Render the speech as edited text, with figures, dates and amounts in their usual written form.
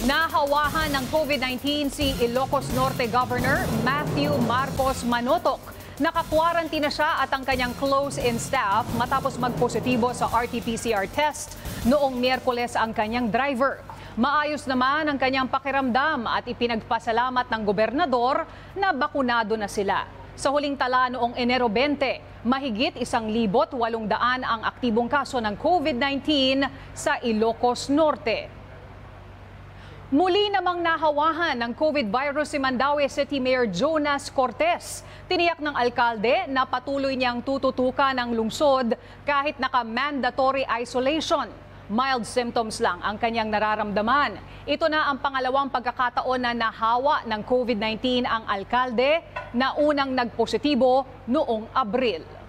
Nahawahan ng COVID-19 si Ilocos Norte Governor Matthew Marcos Manotoc. Naka-quarantine na siya at ang kanyang close-in staff matapos magpositibo sa RT-PCR test. Noong Miyerkules ang kanyang driver. Maayos naman ang kanyang pakiramdam at ipinagpasalamat ng gobernador na bakunado na sila. Sa huling tala noong Enero 20, mahigit 1,800 ang aktibong kaso ng COVID-19 sa Ilocos Norte. Muli namang nahawahan ng COVID virus si Mandaue City Mayor Jonas Cortes. Tiniyak ng alkalde na patuloy niyang tututukan ang lungsod kahit naka-mandatory isolation. Mild symptoms lang ang kanyang nararamdaman. Ito na ang pangalawang pagkakataon na nahawa ng COVID-19 ang alkalde na unang nagpositibo noong Abril.